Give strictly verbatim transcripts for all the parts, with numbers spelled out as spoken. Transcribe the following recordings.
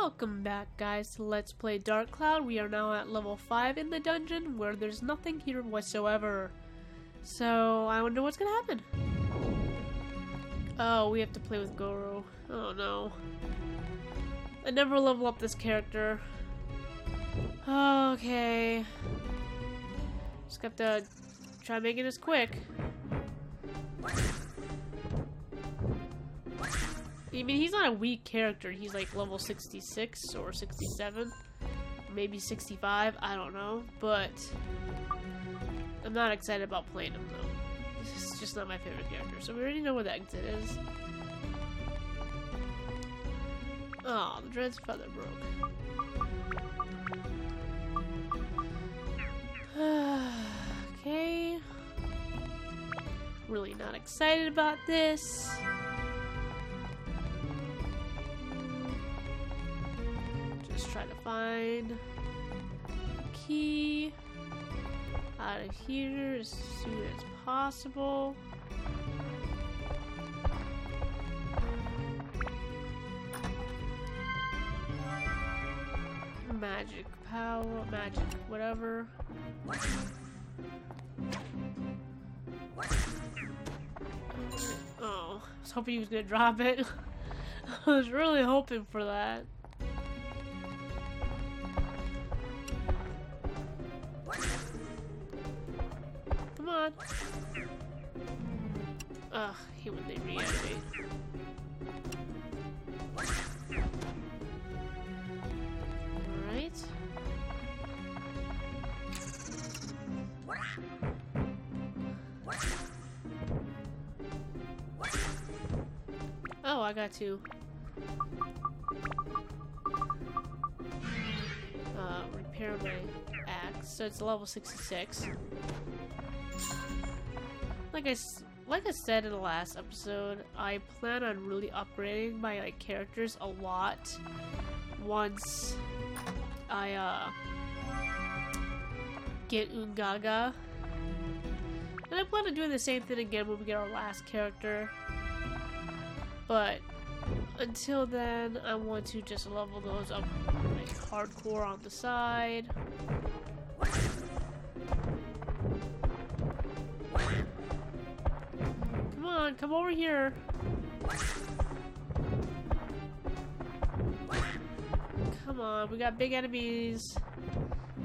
Welcome back, guys, to Let's Play Dark Cloud. We are now at level five in the dungeon where there's nothing here whatsoever. So, I wonder what's gonna happen. Oh, we have to play with Goro. Oh no. I never level up this character. Okay. Just have to try making this quick. I mean, he's not a weak character. He's like level sixty-six or sixty-seven, maybe sixty-five, I don't know, but I'm not excited about playing him though. This is just not my favorite character, so we already know where the exit is. Oh, the Dread's feather broke. Okay. Really not excited about this. Try to find a key out of here as soon as possible. Magic power, magic whatever. Oh, I was hoping he was gonna drop it. I was really hoping for that. Ugh, I hate when they reanimate. Alright. Oh, I got two. Uh, repair my axe. So it's level sixty-six. Like I, like I said in the last episode, I plan on really upgrading my like characters a lot once I uh, get Ungaga. And I plan on doing the same thing again when we get our last character. But until then, I want to just level those up like hardcore on the side. Come over here. Come on, we got big enemies.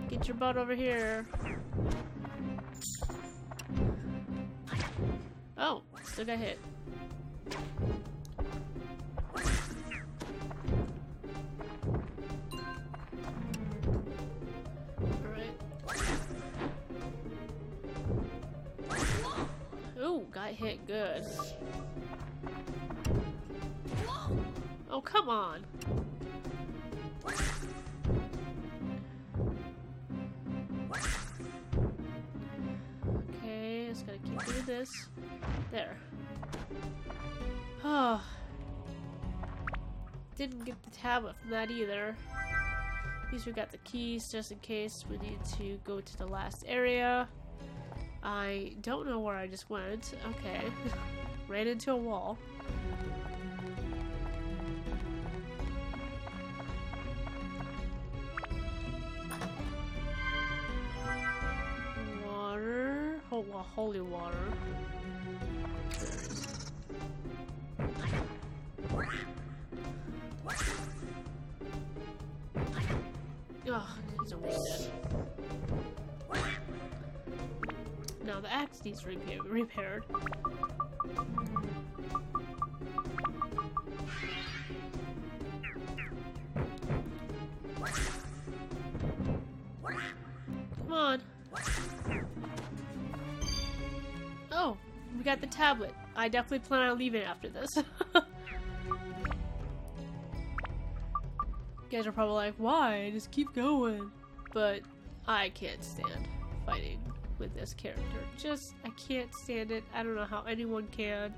Get your butt over here. Oh, still got hit. Hit good. Oh, come on. Okay, just gotta keep doing this. There. Oh. Didn't get the tablet from that either. At least we got the keys just in case we need to go to the last area. I don't know where I just went. Okay. Ran into a wall. Water. Oh, well, holy water. Oh, he's a weirdo. No, the axe needs repair repaired. Come on. Oh, we got the tablet. I definitely plan on leaving after this. You guys are probably like, why? Just keep going. But I can't stand fighting with this character. Just, I can't stand it. I don't know how anyone can.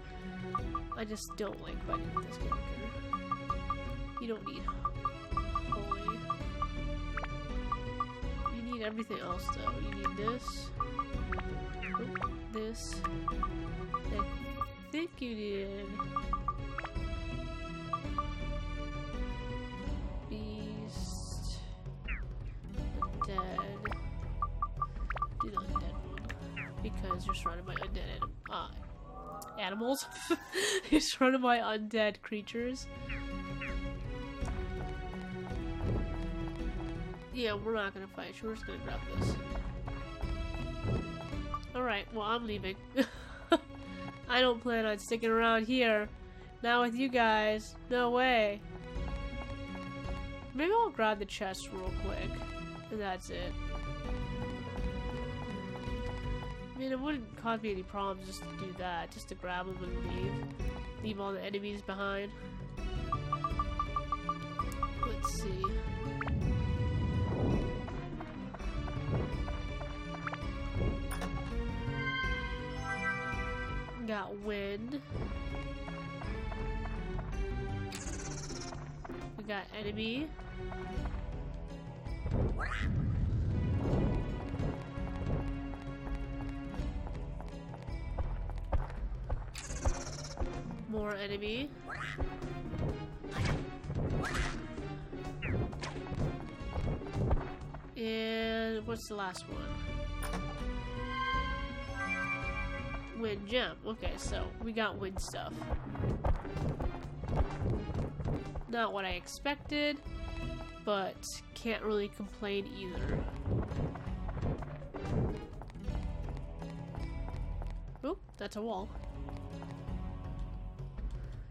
I just don't like fighting with this character. You don't need holy. You need everything else though. You need this. Oh, this. I think you need B. surrounded by undead anim uh, animals. You're surrounded by undead creatures. Yeah, we're not gonna fight. We're just gonna grab this. Alright, well, I'm leaving. I don't plan on sticking around here. Not with you guys. No way. Maybe I'll grab the chest real quick. And that's it. I mean, it wouldn't cause me any problems just to do that. Just to grab them and leave. Leave all the enemies behind. Let's see. Got wind. We got enemy. More enemy. And what's the last one? Wind gem. Okay, so we got wind stuff. Not what I expected, but can't really complain either. Oop, that's a wall.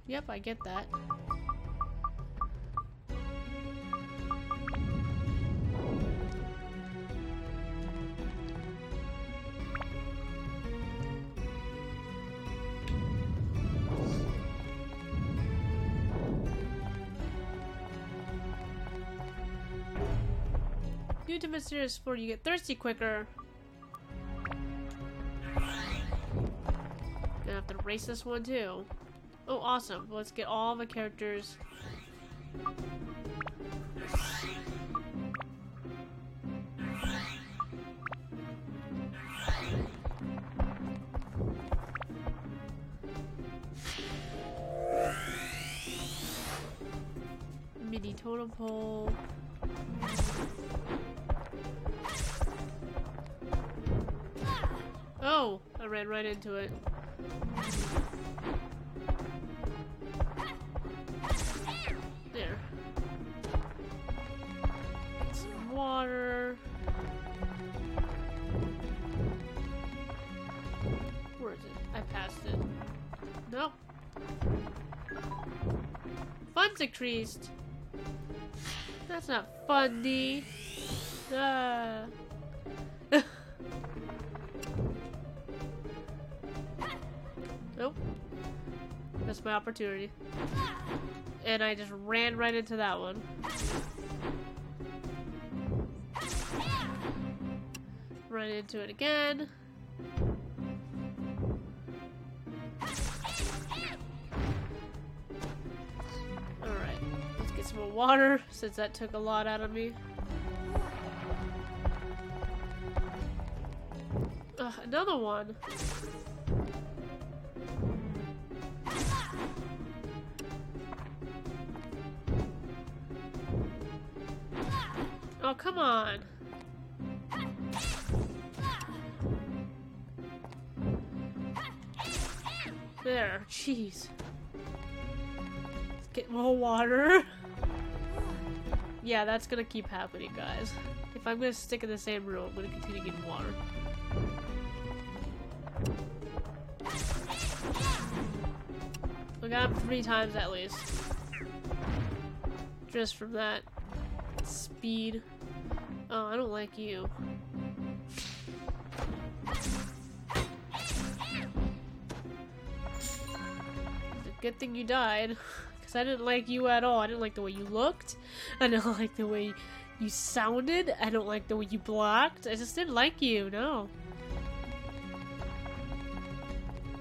Yep, I get that. Due to Mysterious Sport, you get thirsty quicker. Gonna have to race this one too. Oh, awesome. Let's get all the characters. Mini totem pole. Oh, I ran right into it. There. Get some water. Where is it? I passed it. No. Fun's increased. That's not funny. Uh. Nope. That's my opportunity. And I just ran right into that one. Run into it again. Alright. Let's get some more water since that took a lot out of me. Ugh, another one. Oh, come on. There, jeez. Let's get more water. Yeah, that's gonna keep happening, guys. If I'm gonna stick in the same room, I'm gonna continue getting water. I got him three times at least. Just from that speed. Oh, I don't like you. It's a good thing you died, because I didn't like you at all. I didn't like the way you looked. I don't like the way you sounded. I don't like the way you blocked. I just didn't like you, no.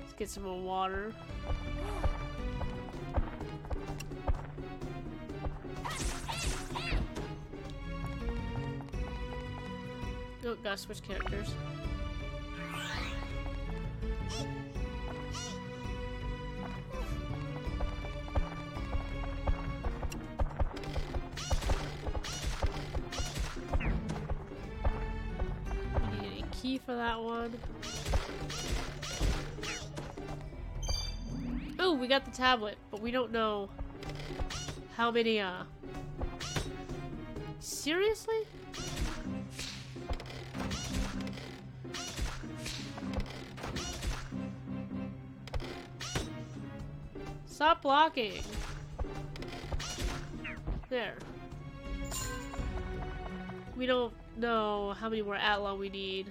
Let's get some more water. Oh, gotta switch characters. We need to key for that one. Oh, we got the tablet, but we don't know how many, uh... Seriously? Stop blocking! There. We don't know how many more outlaw we need.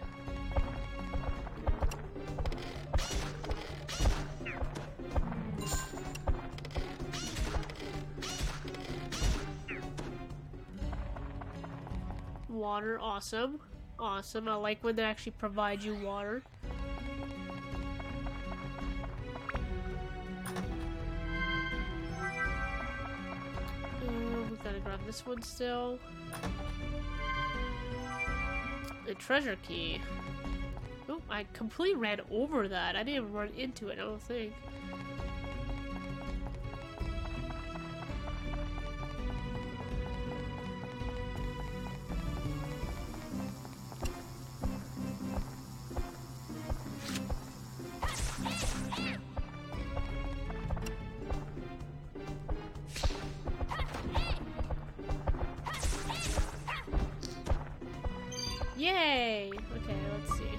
Water, awesome. Awesome, I like when they actually provide you water. Ooh, we gotta grab this one still. A treasure key. Oh, I completely ran over that. I didn't even run into it, I don't think. Yay! Okay, let's see.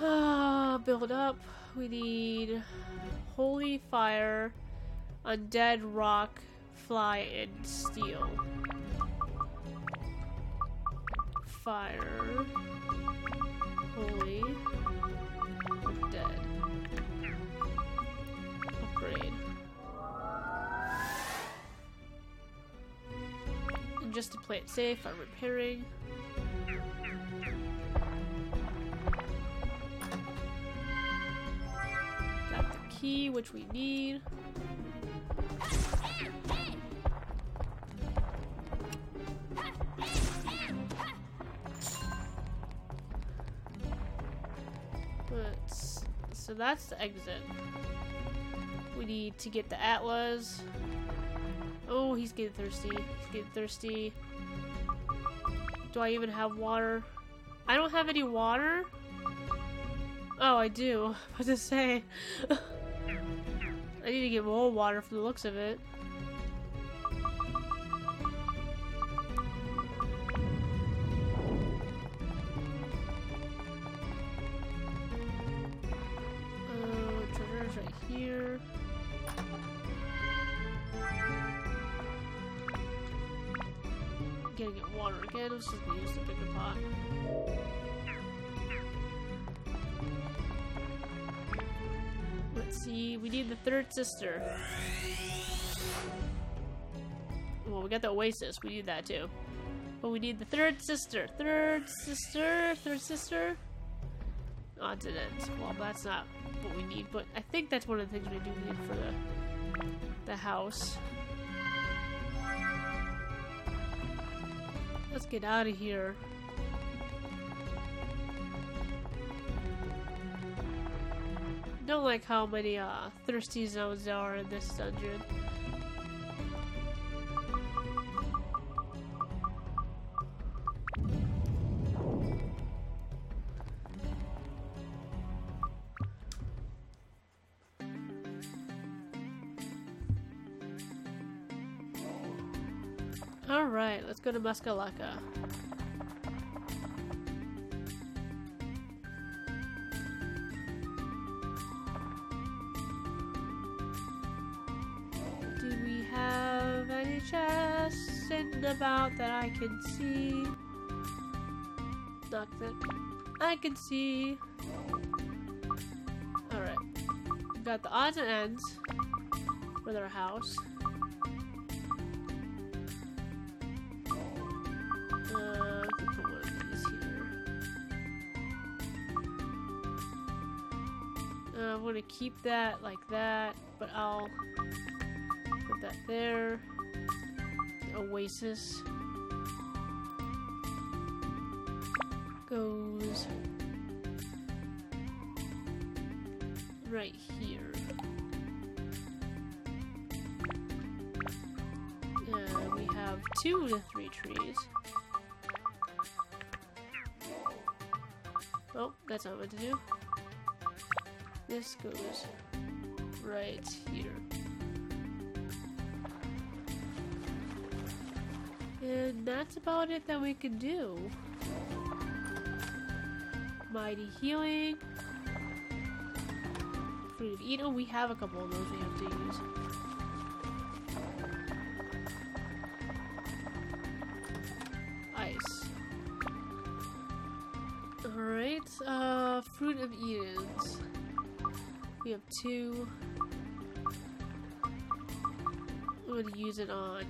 Ah, build up. We need holy fire, undead rock, fly, and steel. Fire, holy, undead. Upgrade. Just to play it safe, I'm repairing. Got the key, which we need. Let's, so that's the exit. We need to get the Atlas. Oh, he's getting thirsty. He's getting thirsty. Do I even have water? I don't have any water? Oh, I do. What to say? I need to get more water from the looks of it. Oh, treasure's right here. Gonna get water again. Let's just use the bigger pot. Let's see. We need the third sister. Well, we got the oasis. We need that too. But we need the third sister. Third sister. Third sister. Odds and ends. Well, that's not what we need. But I think that's one of the things we do need for the the house. Let's get out of here. Don't like how many uh, thirsty zones there are in this dungeon. Alright, let's go to Muska Lacka. Do we have any chests sitting about that I can see? Not that I can see. Alright. We've got the odds and ends with our house. I'm gonna keep that like that, but I'll put that there. Oasis goes right here. And we have two to three trees. Oh, that's not what to do. This goes right here. And that's about it that we can do. Mighty Healing. Fruit of Eden. Oh, we have a couple of those we have to use. Ice. Alright, uh, Fruit of Edens. We have two. I'm gonna use it on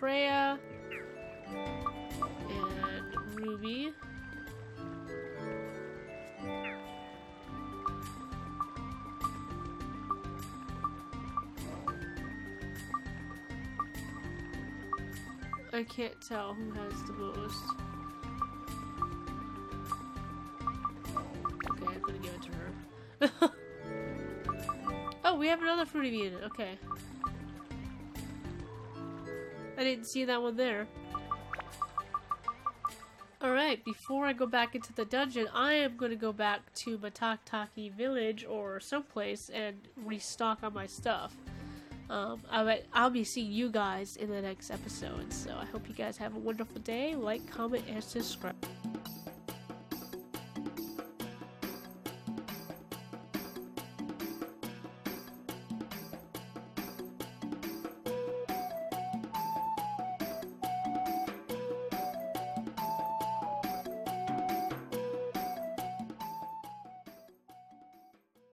Freya and Ruby. I can't tell who has the most. Okay, I'm gonna give it to her. Oh, we have another Fruit of Eden. Okay. I didn't see that one there. Alright, before I go back into the dungeon, I am gonna go back to Matataki Village or someplace and restock on my stuff. Um, I'll be seeing you guys in the next episode, so I hope you guys have a wonderful day. Like, comment, and subscribe.